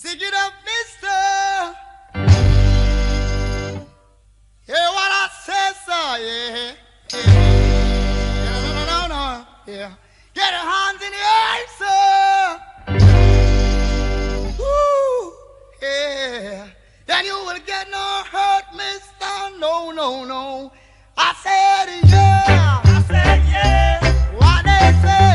Sing it up, mister. Hear what I say, sir. Yeah, yeah. No, no, no, no. Yeah. Get your hands in the air, sir. Woo. Yeah. Then you will get no hurt, mister. No, no, no. I said, yeah. I said, yeah. What they say.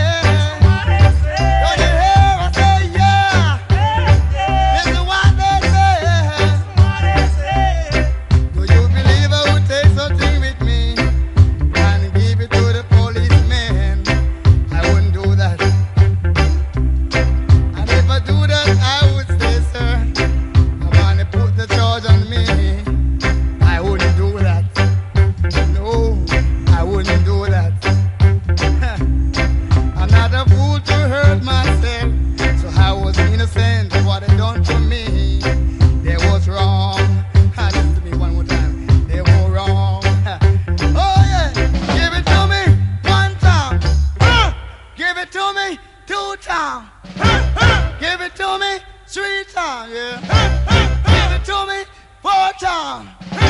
Give it to me 3 times, yeah. Give it to me 4 times.